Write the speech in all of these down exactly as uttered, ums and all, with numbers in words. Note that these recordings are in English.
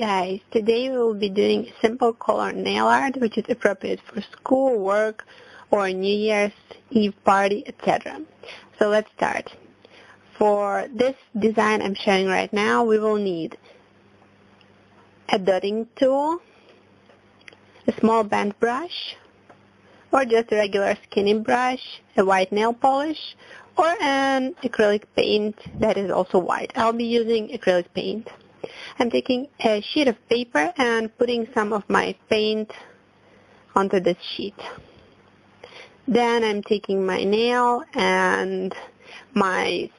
Guys, today we will be doing a simple color nail art which is appropriate for school, work, or New Year's Eve party, et cetera. So let's start. For this design I'm showing right now, we will need a dotting tool, a small band brush, or just a regular skinny brush, a white nail polish, or an acrylic paint that is also white. I'll be using acrylic paint. I'm taking a sheet of paper and putting some of my paint onto this sheet. Then I'm taking my nail and my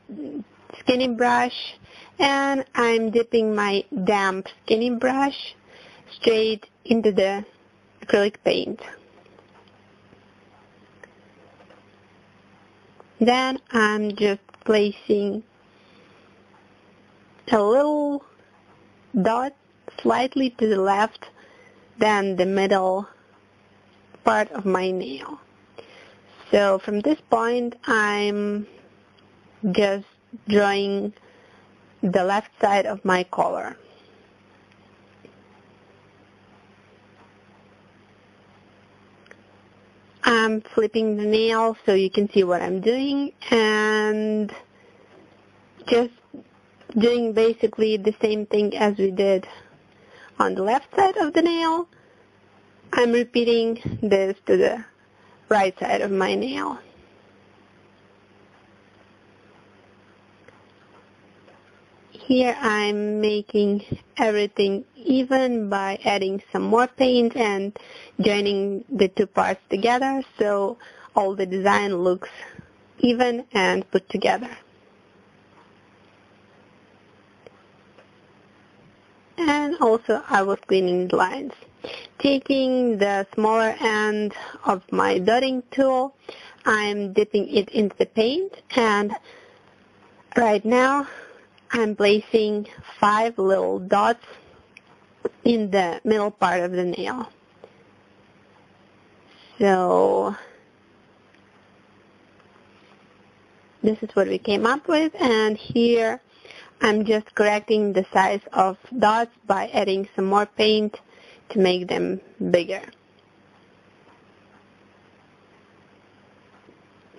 skinny brush, and I'm dipping my damp skinny brush straight into the acrylic paint. Then I'm just placing a little dot slightly to the left than the middle part of my nail. So from this point I'm just drawing the left side of my collar. I'm flipping the nail so you can see what I'm doing, and just doing basically the same thing as we did on the left side of the nail. I'm repeating this to the right side of my nail. Here I'm making everything even by adding some more paint and joining the two parts together so all the design looks even and put together. And also I was cleaning the lines. Taking the smaller end of my dotting tool, I'm dipping it into the paint, and right now I'm placing five little dots in the middle part of the nail. So this is what we came up with, and here I'm just correcting the size of dots by adding some more paint to make them bigger.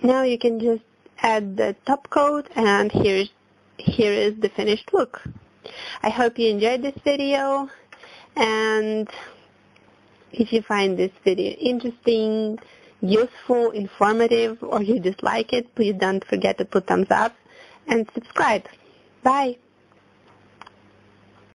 Now you can just add the top coat, and here's Here is the finished look. I hope you enjoyed this video, and if you find this video interesting, useful, informative, or you dislike it, please don't forget to put thumbs up and subscribe. Bye!